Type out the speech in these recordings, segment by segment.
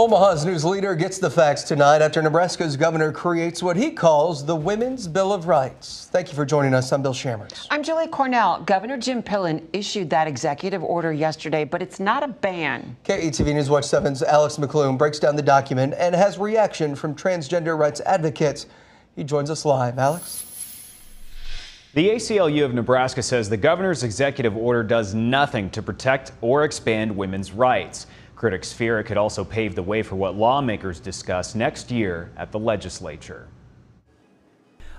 Omaha's news leader gets the facts tonight after Nebraska's governor creates what he calls the Women's Bill of Rights. Thank you for joining us. I'm Bill Shammers. I'm Julie Cornell. Governor Jim Pillen issued that executive order yesterday, but it's not a ban. KETV News Watch 7's Alex McLoon breaks down the document and has reaction from transgender rights advocates. He joins us live. Alex? The ACLU of Nebraska says the governor's executive order does nothing to protect or expand women's rights. Critics fear it could also pave the way for what lawmakers discuss next year at the legislature.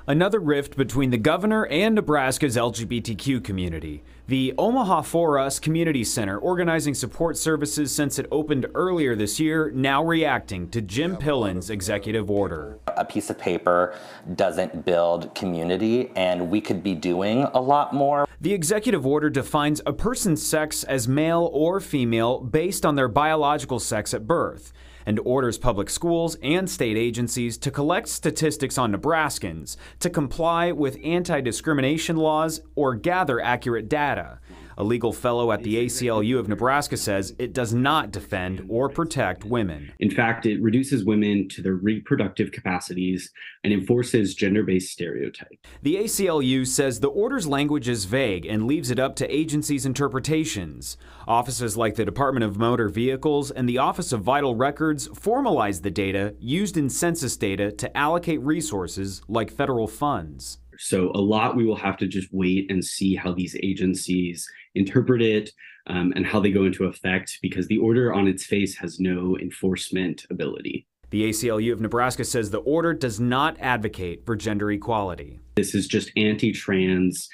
Another rift between the governor and Nebraska's LGBTQ community. The Omaha For Us Community Center, organizing support services since it opened earlier this year, now reacting to Jim Pillen's executive order. A piece of paper doesn't build community, and we could be doing a lot more. The executive order defines a person's sex as male or female based on their biological sex at birth, and orders public schools and state agencies to collect statistics on Nebraskans, to comply with anti-discrimination laws, or gather accurate data. A legal fellow at the ACLU of Nebraska says it does not defend or protect women. In fact, it reduces women to their reproductive capacities and enforces gender-based stereotypes. The ACLU says the order's language is vague and leaves it up to agencies' interpretations. Offices like the Department of Motor Vehicles and the Office of Vital Records formalize the data used in census data to allocate resources like federal funds. So a lot we will have to just wait and see how these agencies interpret it and how they go into effect, because the order on its face has no enforcement ability. The ACLU of Nebraska says the order does not advocate for gender equality. This is just anti-trans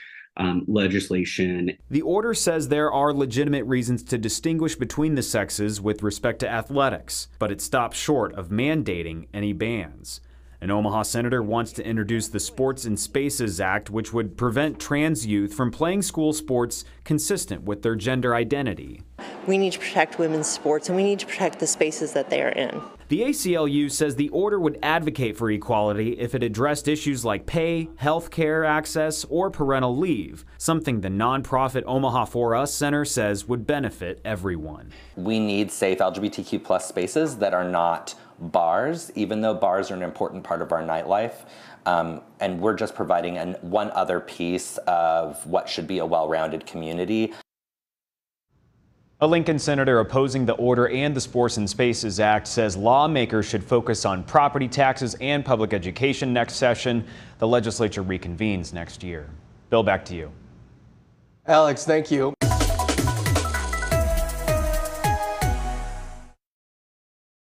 legislation. The order says there are legitimate reasons to distinguish between the sexes with respect to athletics, but it stops short of mandating any bans. An Omaha senator wants to introduce the Sports and Spaces Act, which would prevent trans youth from playing school sports consistent with their gender identity. We need to protect women's sports, and we need to protect the spaces that they are in. The ACLU says the order would advocate for equality if it addressed issues like pay, health care access, or parental leave, something the nonprofit Omaha For Us Center says would benefit everyone. We need safe LGBTQ+ spaces that are not bars, even though bars are an important part of our nightlife, and we're just providing one other piece of what should be a well-rounded community. A Lincoln senator opposing the order and the Sports and Spaces Act says lawmakers should focus on property taxes and public education next session. The legislature reconvenes next year. Bill, back to you. Alex, thank you.